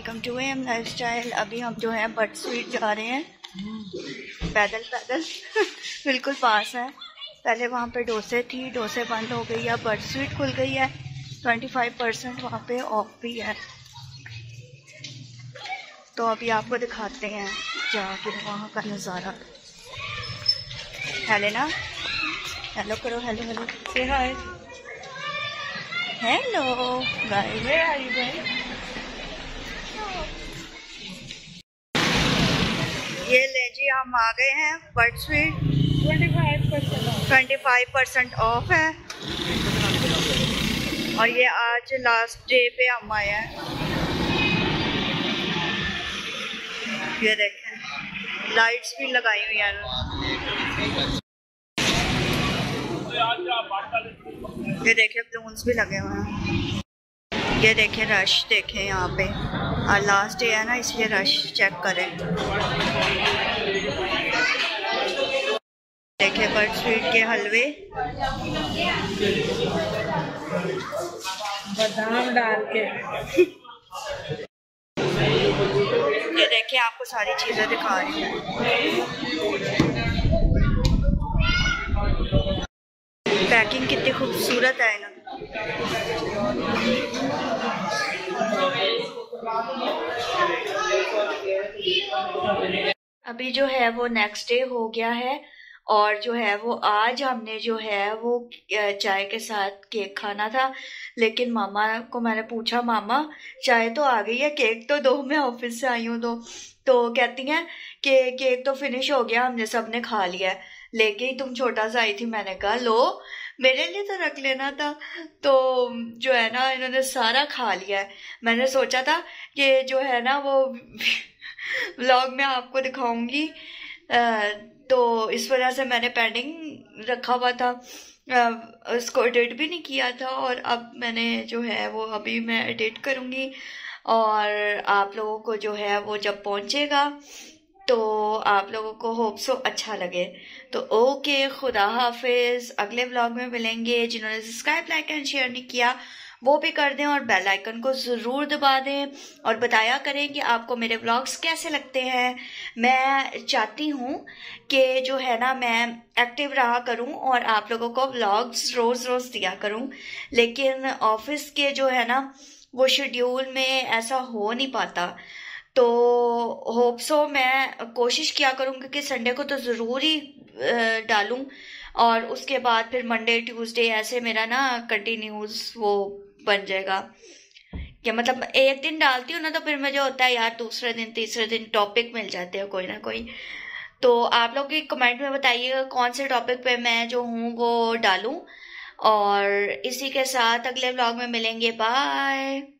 Welcome to AM lifestyle. अभी हम जो है बट स्वीट जा रहे हैं पैदल बिल्कुल पास है। पहले वहाँ पे डोसे थी, डोसे बंद हो गई है, बट स्वीट खुल गई है। 25% वहाँ पे ऑफ भी है। तो अभी आपको दिखाते हैं जाके वहाँ का नज़ारा। हेलो ना, हेलो करो, हेलो हेलो से hi, hello guys, where are you guys. ये ले जी हम आ गए हैं बट स्वीट। 25% ऑफ है और ये आज लास्ट डे पे हम आए हैं। ये देखें लाइट्स भी लगाई हुई है। ये देखिए बलून्स भी लगे हुए हैं। ये देखिए रश, देखें यहाँ पे और लास्ट डे है ना, इसलिए रश चेक करें। देखिए बट स्वीट के हलवे, बादाम डाल के। ये देखिए आपको सारी चीजें दिखा रही है। पैकिंग कितनी खूबसूरत है ना। अभी जो है वो नेक्स्ट डे हो गया है और जो है वो आज हमने जो है वो चाय के साथ केक खाना था, लेकिन मामा को मैंने पूछा मामा चाय तो आ गई है, केक तो दो, मैं ऑफिस से आई हूँ तो कहती हैं कि केक तो फिनिश हो गया, हमने सब ने खा लिया है, लेकिन तुम छोटा सा आई थी। मैंने कहा लो मेरे लिए तो रख लेना था। तो जो है ना इन्होंने सारा खा लिया है। मैंने सोचा था कि जो है ना वो व्लॉग में आपको दिखाऊंगी, तो इस वजह से मैंने पेंडिंग रखा हुआ था, उसको एडिट भी नहीं किया था। और अब मैंने जो है वो अभी मैं एडिट करूंगी और आप लोगों को जो है वो जब पहुंचेगा तो आप लोगों को होप सो अच्छा लगे। तो ओके, खुदा हाफिज। अगले व्लॉग में मिलेंगे। जिन्होंने सब्सक्राइब, लाइक एंड शेयर नहीं किया वो भी कर दें और बेल आइकन को ज़रूर दबा दें और बताया करें कि आपको मेरे व्लॉग्स कैसे लगते हैं। मैं चाहती हूँ कि जो है ना मैं एक्टिव रहा करूँ और आप लोगों को व्लॉग्स रोज़ रोज़ दिया करूँ, लेकिन ऑफिस के जो है ना वो शेड्यूल में ऐसा हो नहीं पाता। तो होप सो मैं कोशिश किया करूँगी कि संडे को तो ज़रूर ही डालूँ और उसके बाद फिर मंडे ट्यूसडे ऐसे मेरा ना कंटिन्यूस वो बन जाएगा कि मतलब एक दिन डालती हूँ ना तो फिर मुझे होता है यार दूसरे दिन तीसरे दिन टॉपिक मिल जाते हैं कोई ना कोई। तो आप लोग भी कमेंट में बताइएगा कौन से टॉपिक पे मैं जो हूँ वो डालूँ। और इसी के साथ अगले व्लॉग में मिलेंगे। बाय।